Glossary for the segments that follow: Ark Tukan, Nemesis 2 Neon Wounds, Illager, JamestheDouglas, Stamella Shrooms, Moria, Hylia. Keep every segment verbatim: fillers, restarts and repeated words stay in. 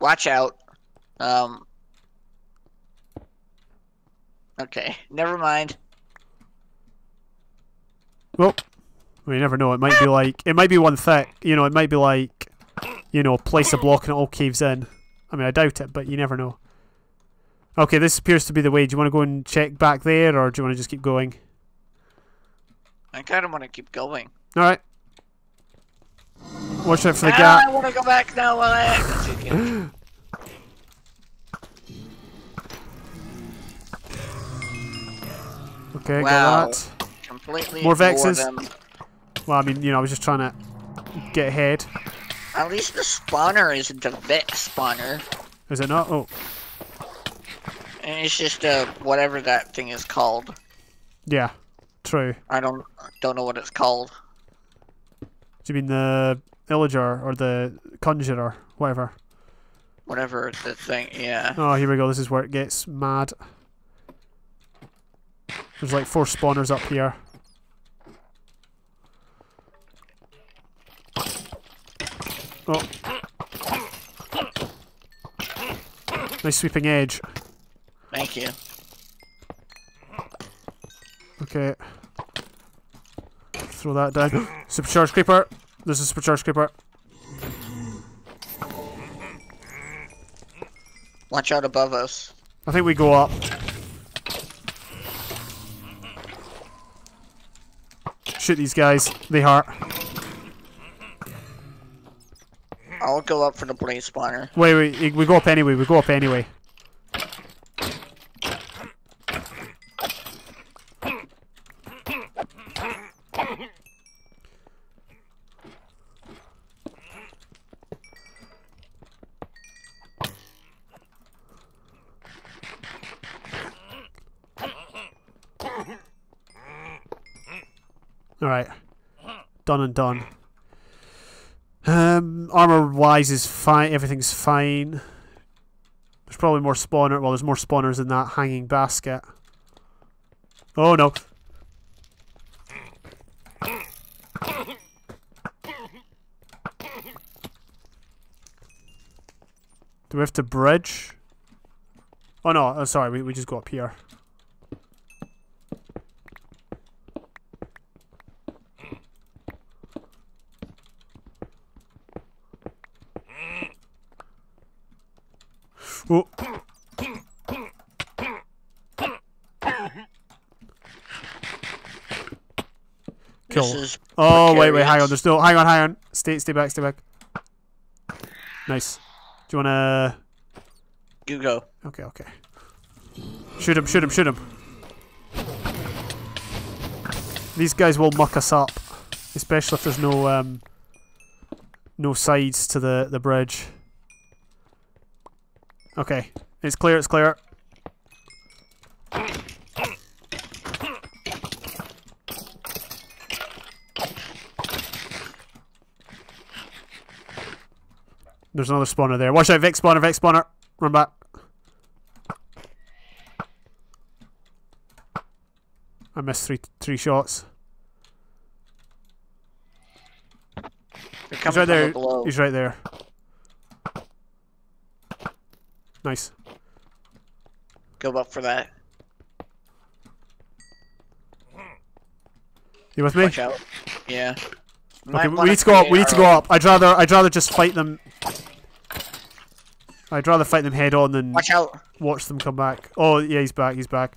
Watch out. Um. Okay, never mind. Well, we never know. It might be like, it might be one thick. You know, it might be like, you know, place a block and it all caves in. I mean, I doubt it, but you never know. Okay, this appears to be the way. Do you want to go and check back there, or do you want to just keep going? I kind of want to keep going. All right. Watch out for the gap. I want to go back now while I execute. Okay, wow. Got that. Completely more vexes. Well, I mean, you know, I was just trying to get ahead. At least the spawner isn't a vex spawner. Is it not? Oh. And it's just a whatever that thing is called. Yeah, true. I don't don't know what it's called. Do you mean the illager or the conjurer, whatever? Whatever the thing, yeah. Oh, here we go. This is where it gets mad. There's like four spawners up here. Oh. Nice sweeping edge. Thank you. Okay. Throw that down. Supercharged creeper! There's a supercharged creeper. Watch out above us. I think we go up. Shoot these guys. They hurt. I'll go up for the blaze spawner. Wait, wait. We go up anyway. We go up anyway. Alright. Done and done. Um, armor-wise is fine. Everything's fine. There's probably more spawner. Well, there's more spawners in that hanging basket. Oh, no. Do we have to bridge? Oh, no. Oh, sorry. We, we just go up here. Oh. Cool. Oh wait, wait, hang on. There's still. Hang on, hang on. Stay, stay back, stay back. Nice. Do you wanna? You go. Okay, okay. Shoot him! Shoot him! Shoot him! These guys will muck us up, especially if there's no um, no sides to the the bridge. Okay, it's clear, it's clear. There's another spawner there. Watch out, Vex spawner, Vex spawner. Run back. I missed three three shots. He's right there. He's right there. Nice. Go up for that. You with me? Watch out. Yeah. Okay, we need to go up. We need to go up. I'd rather. I'd rather just fight them. I'd rather fight them head on than watch out. Watch them come back. Oh yeah, he's back. He's back.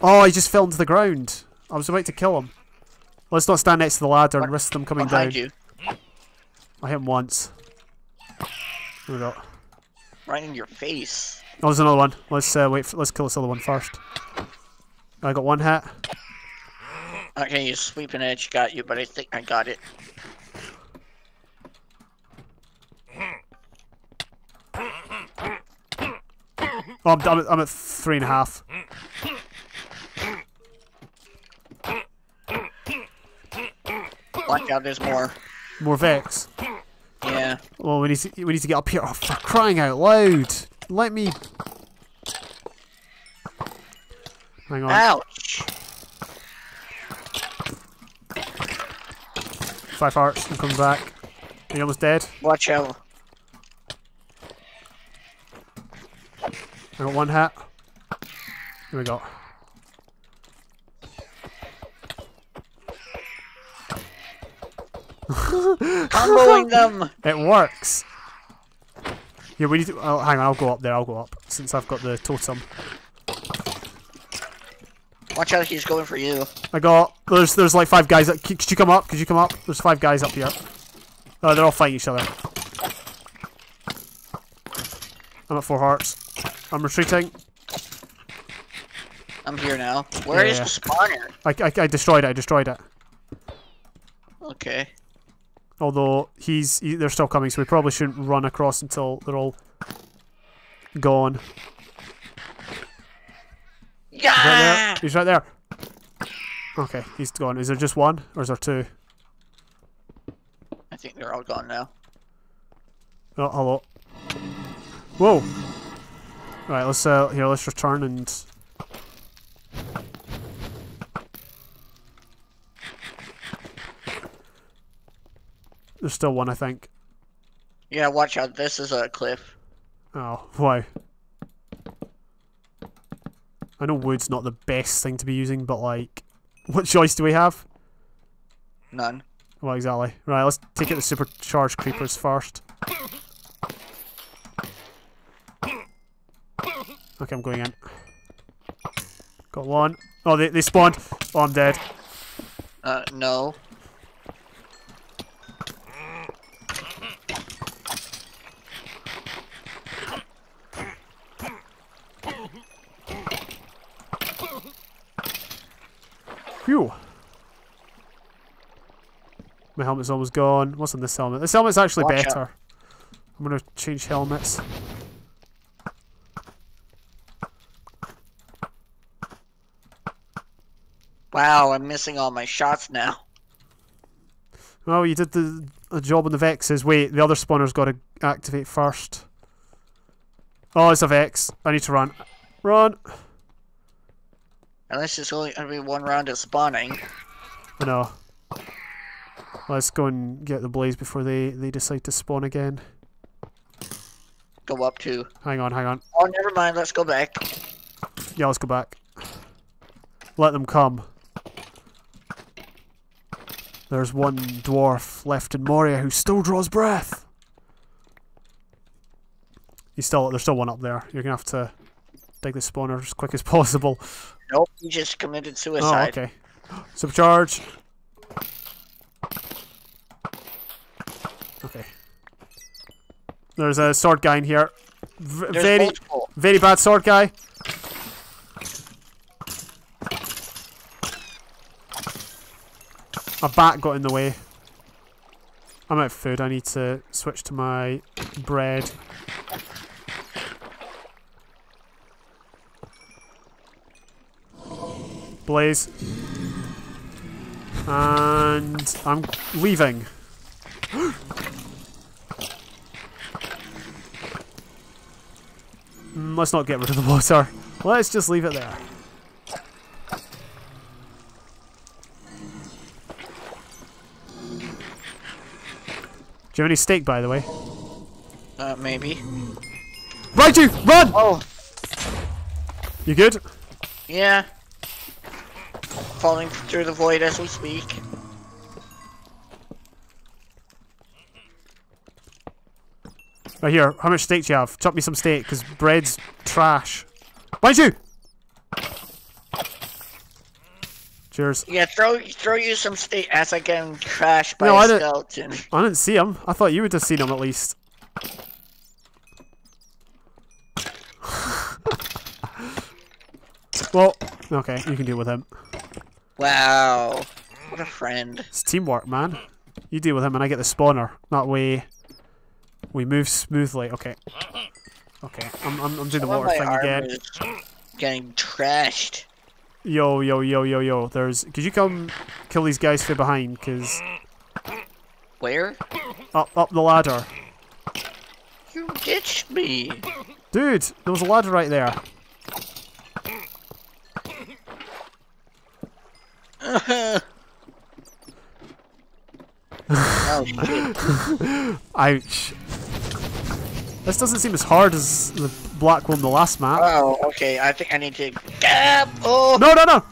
Oh, he just fell into the ground. I was about to kill him. Let's not stand next to the ladder and risk them coming down. You. I hit him once. Here we go. Right in your face. Oh, there's another one. Let's uh, wait. For, let's kill this other one first. I got one hit. Okay, your sweeping edge got you, but I think I got it. Oh, I'm, I'm, I'm at three and a half. Watch out, there's more. More Vex. Yeah. Well, we need to we need to get up here. Oh, for crying out loud! Let me. Hang on. Ouch! Five hearts. I'm coming back. Are you almost dead? Watch out! I got one hat. Here we go. I'm rolling them. It works. Yeah, we need to. Oh, hang on, I'll go up there. I'll go up since I've got the totem. Watch out, he's going for you. I got. There's there's like five guys. That, could you come up? Could you come up? There's five guys up here. Oh, they're all fighting each other. I'm at four hearts. I'm retreating. I'm here now. Where yeah. is the spawner? I, I I destroyed it. I destroyed it. Okay. Although he's he, they're still coming, so we probably shouldn't run across until they're all gone. Yeah. He's right there. He's right there. Okay, he's gone. Is there just one, or is there two? I think they're all gone now. Oh, hello. Whoa. Right, let's uh here. Let's return and. There's still one, I think. Yeah, watch out. This is a cliff. Oh, wow. I know wood's not the best thing to be using, but, like, what choice do we have? None. Well, exactly. Right, let's take out the supercharged creepers first. Okay, I'm going in. Got one. Oh, they, they spawned. Oh, I'm dead. Uh, no. Phew. My helmet's almost gone. What's on this helmet? This helmet's actually Watch better. Out. I'm gonna change helmets. Wow, I'm missing all my shots now. Well, you did the, the job on the Vexes. Wait, the other spawner's got to activate first. Oh, it's a Vex. I need to run. Run! Unless it's only going to be one round of spawning. I know. Let's go and get the blaze before they, they decide to spawn again. Go up to... Hang on, hang on. Oh, never mind. Let's go back. Yeah, let's go back. Let them come. There's one dwarf left in Moria who still draws breath. He's still... There's still one up there. You're going to have to... Take the spawner as quick as possible. Nope, he just committed suicide. Oh, okay. Supercharge. Okay. There's a sword guy in here. V There's very, multiple. very bad sword guy. A bat got in the way. I'm out of food. I need to switch to my bread. Blaze. And I'm leaving. Let's not get rid of the water. Let's just leave it there. Do you have any steak, by the way? Uh, maybe. Right, you run! Oh. You good? Yeah. Falling through the void as we speak. Right here, how much steak do you have? Chop me some steak, because bread's trash. Mind you! Cheers. Yeah, throw throw you some steak as I get crashed by no, a I skeleton. Didn't, I didn't see him. I thought you would have seen him at least. Well, okay, you can deal with him. Wow, what a friend. It's teamwork, man. You deal with him and I get the spawner. That way we move smoothly. Okay. Okay, I'm, I'm, I'm doing the water thing again. Getting trashed. Yo, yo, yo, yo, yo. There's... Could you come kill these guys from behind? Because... Where? Up, up the ladder. You ditched me. Dude, there was a ladder right there. Ouch. This doesn't seem as hard as the black one the last map. Oh, okay. I think I need to... Oh. No, no, no!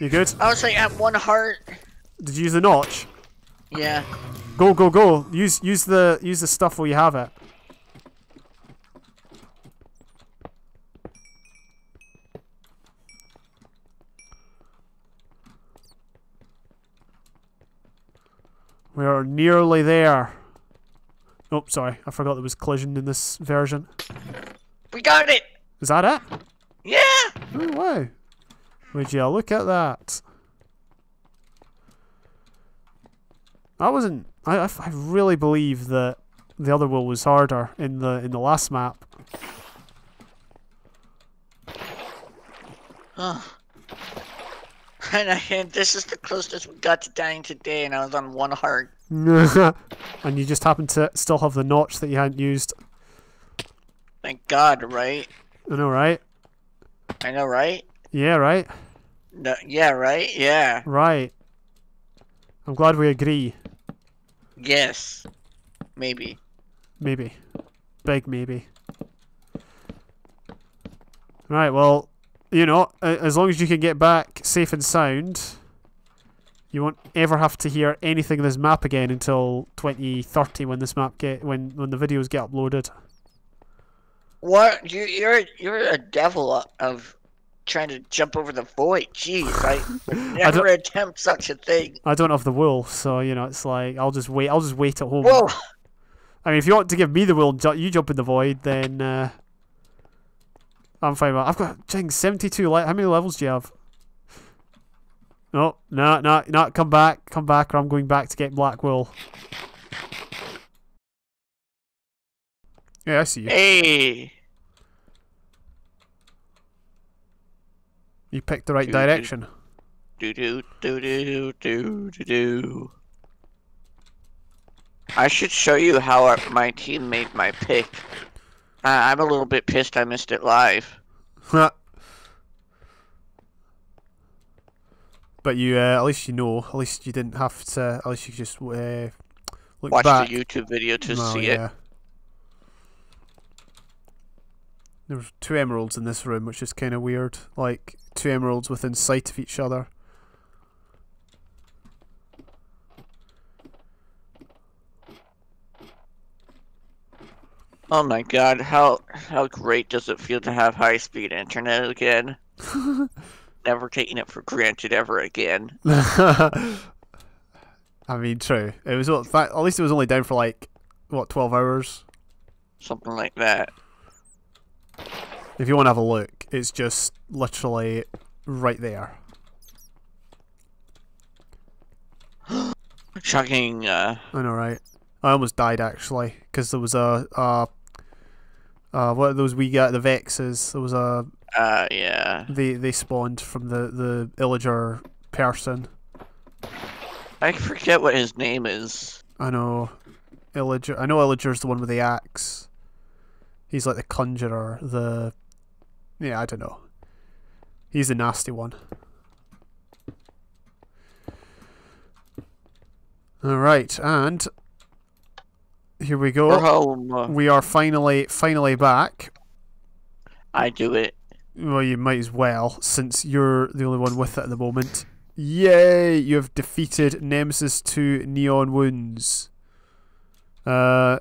You good? I was like at one heart. Did you use the notch? Yeah. Go, go, go! Use, use the, use the stuff where you have it. We are nearly there. Oh, sorry. I forgot there was collision in this version. We got it! Is that it? Yeah! Oh, wow. Would you look at that? That wasn't... I, I really believe that the other world was harder in the in the last map. Huh. And I, this is the closest we got to dying today, and I was on one heart. And you just happen to still have the notch that you hadn't used. Thank God, right? I know, right? I know, right? Yeah, right? No, yeah, right? Yeah. Right. I'm glad we agree. Yes. Maybe. Maybe. Big maybe. Right, well... You know, as long as you can get back safe and sound, you won't ever have to hear anything of this map again until twenty thirty when this map get when when the videos get uploaded. What you you're you're a devil of trying to jump over the void. Jeez, I would never I attempt such a thing. I don't have the wool, so you know it's like I'll just wait. I'll just wait at home. Whoa. I mean, if you want to give me the wool, you jump in the void, then. Uh, I'm fine, but I've got dang, seventy-two light. How many levels do you have? No, no, no, no. Come back, come back, or I'm going back to get black wool. Yeah, I see you. Hey, you picked the right do, direction. Do do do do do do do. I should show you how my team made my pick. Uh, I'm a little bit pissed I missed it live. But you, uh, at least you know. At least you didn't have to. At least you just uh, look Watch back. the YouTube video to oh, see yeah. it. There's two emeralds in this room, which is kind of weird. Like two emeralds within sight of each other. Oh my God! How how great does it feel to have high-speed internet again? Never taking it for granted ever again. I mean, true. It was at least it was only down for like what twelve hours, something like that. If you want to have a look, it's just literally right there. Shocking. Uh... I know, right? I almost died actually because there was a uh, uh, what are those we got the vexes. There was a uh yeah. They they spawned from the the illager person. I forget what his name is. I know, illager. I know illager's the one with the axe. He's like the conjurer. The yeah, I don't know. He's the nasty one. All right, and. Here we go. We're home. We are finally, finally back. I do it. Well, you might as well, since you're the only one with it at the moment. Yay! You have defeated Nemesis two Neon Wounds. Uh,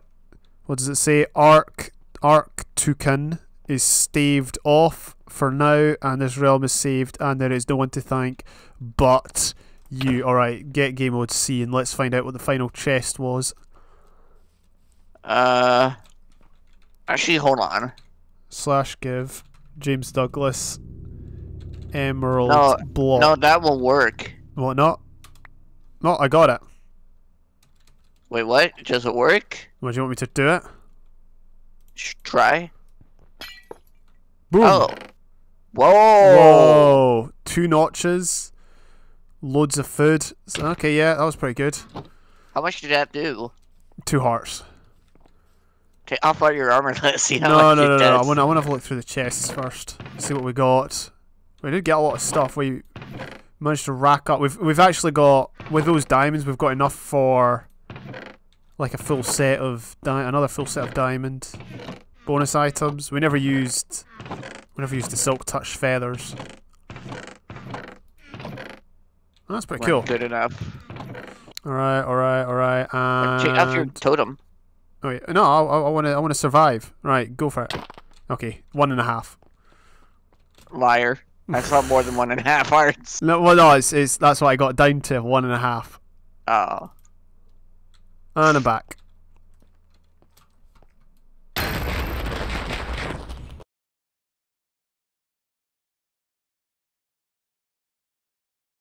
what does it say? Ark, Ark Tukan is staved off for now, and this realm is saved, and there is no one to thank but you. Alright, get game mode C, and let's find out what the final chest was. Uh, actually, hold on. Slash give James Douglas Emerald no, Block. No, that will work. What not? No, I got it. Wait, what? Does it work? What, do you want me to do it? Should try. Boom. Oh. Whoa. Whoa. Two notches. Loads of food. Okay, yeah, that was pretty good. How much did that do? Two hearts. Okay, I'll fire your armor, let's see how no, much no, it no, does. No, no, no, I want to have a look through the chests first. See what we got. We did get a lot of stuff. We managed to rack up. We've, we've actually got, with those diamonds, we've got enough for... like a full set of di another full set of diamond bonus items. We never used we never used the silk touch feathers. Oh, that's pretty cool. Good enough. All right, all right, all right. And check out your totem. Oh wait, no, I want to I want to survive. Right, go for it. Okay, one and a half. Liar. I saw more than one and a half hearts. No, well, no, it's, it's that's what I got down to, one and a half. Oh. And I'm back.